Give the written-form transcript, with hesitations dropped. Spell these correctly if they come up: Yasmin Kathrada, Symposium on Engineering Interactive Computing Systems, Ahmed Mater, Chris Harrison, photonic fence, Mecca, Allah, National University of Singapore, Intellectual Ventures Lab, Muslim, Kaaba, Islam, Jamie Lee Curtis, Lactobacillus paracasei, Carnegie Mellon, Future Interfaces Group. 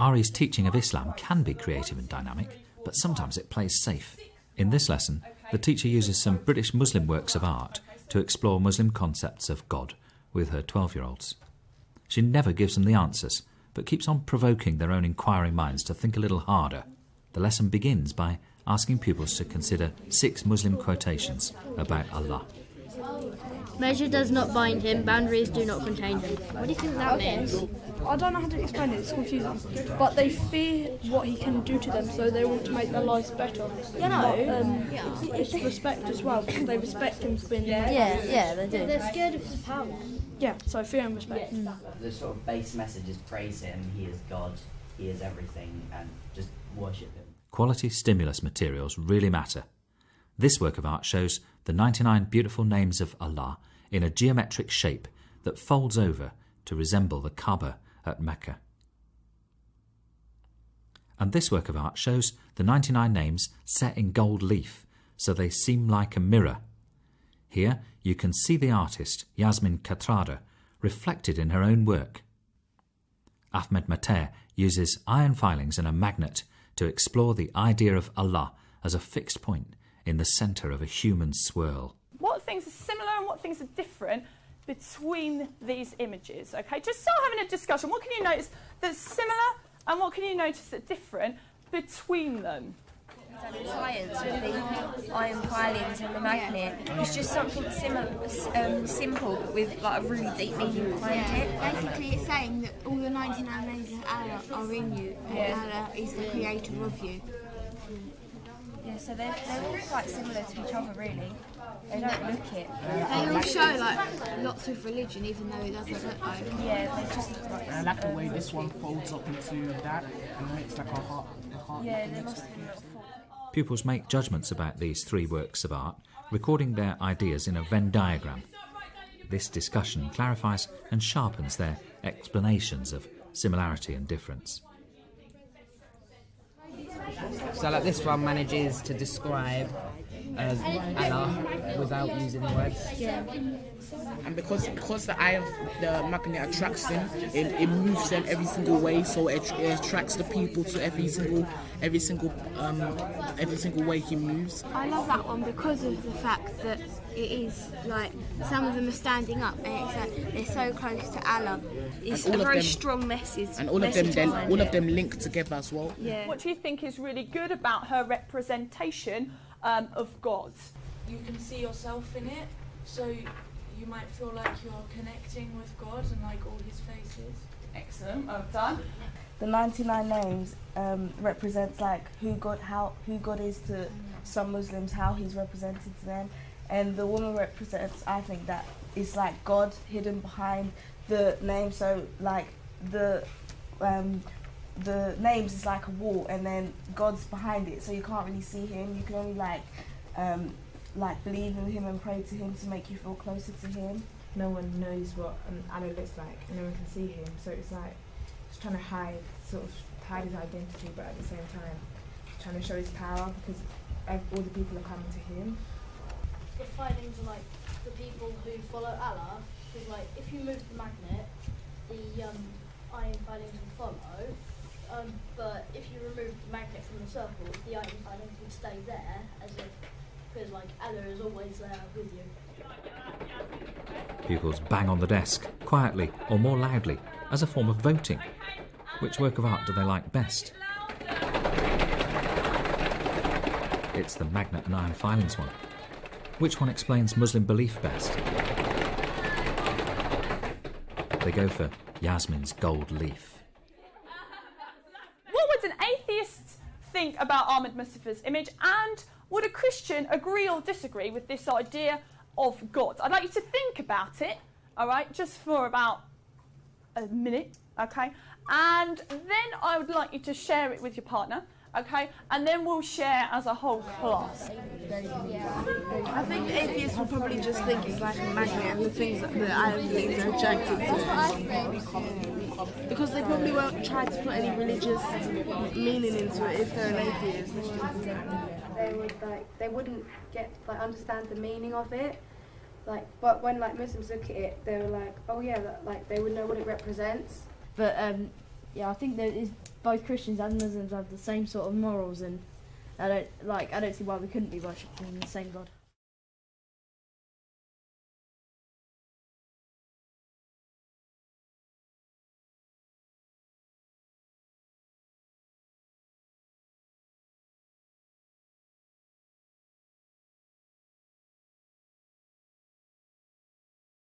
Ari's teaching of Islam can be creative and dynamic, but sometimes it plays safe. In this lesson, the teacher uses some British Muslim works of art to explore Muslim concepts of God with her 12-year-olds. She never gives them the answers, but keeps on provoking their own inquiring minds to think a little harder. The lesson begins by asking pupils to consider 6 Muslim quotations about Allah. Measure does not bind him, boundaries do not contain him. What do you think that means? I don't know how to explain it, it's confusing. But they fear what he can do to them, so they want to make their lives better. You know, it's respect as well, because they respect him for being there. Yeah, they do. They're scared of his power. Yeah, so fear and respect. Yeah. The sort of base message is praise him, he is God, he is everything, and just worship him. Quality stimulus materials really matter. This work of art shows the 99 beautiful names of Allah in a geometric shape that folds over to resemble the Kaaba at Mecca. And this work of art shows the 99 names set in gold leaf, so they seem like a mirror. Here you can see the artist, Yasmin Kathrada, reflected in her own work. Ahmed Mater uses iron filings and a magnet to explore the idea of Allah as a fixed point in the centre of a human swirl. What things are similar and what things are different between these images, okay? Just start having a discussion. What can you notice that's similar and what can you notice that's different between them? Science with the iron filings and the magnet. It's just something simple, but with like a really deep meaning behind it. Basically, it's saying that all the 99 names of Allah are in you, and Allah is the creator of you. Yeah, so they're all quite similar to each other, really. They don't look it. They all show like lots of religion, even though it doesn't look like it. Yeah, they just look like it. I like the way this one folds up into that and makes like a heart. Yeah, they must be not full. Pupils make judgments about these 3 works of art, recording their ideas in a Venn diagram. This discussion clarifies and sharpens their explanations of similarity and difference. So like this one manages to describe Allah without using words. Yeah. And because the eye of the magnet attracts them, it moves them every single way. So it attracts the people to every single way he moves. I love that one because of the fact that it is like some of them are standing up, and it's like they're so close to Allah. It's a very strong message. And all of them link together as well. Yeah. What do you think is really good about her representation of God? You can see yourself in it, so you might feel like you're connecting with God and like all his faces. Excellent, well done. The 99 names represents like who God is to some Muslims, how he's represented to them, and the woman represents, I think, that is like God hidden behind the name. So like the names is like a wall, and then God's behind it, so you can't really see him. You can only like believe in him and pray to him to make you feel closer to him. No one knows what Allah looks like, and no one can see him, so it's like he's trying to hide his identity, but at the same time trying to show his power, because all the people are coming to him. The findings are like the people who follow Allah, because like if you move the magnet, the iron filings will follow. But if you remove the magnet from the circle, the iron filings would stay there, as if, because like Allah is always there with you. Pupils bang on the desk, quietly or more loudly, as a form of voting. Which work of art do they like best? It's the magnet and iron filings one. Which one explains Muslim belief best? They go for Yasmin's gold leaf. Think about Ahmed Mater's image, and would a Christian agree or disagree with this idea of God? I'd like you to think about it, all right, just for about a minute, okay? And then I would like you to share it with your partner, okay? And then we'll share as a whole class. I think atheists will probably just think it's like a magnet, and the things that things are attracted to. Because they probably won't try to put any religious meaning into it if they're an atheist. They wouldn't get understand the meaning of it. But when Muslims look at it, they were like, oh yeah, they would know what it represents. But I think there is both Christians and Muslims have the same sort of morals, and I don't see why we couldn't be worshipping the same God.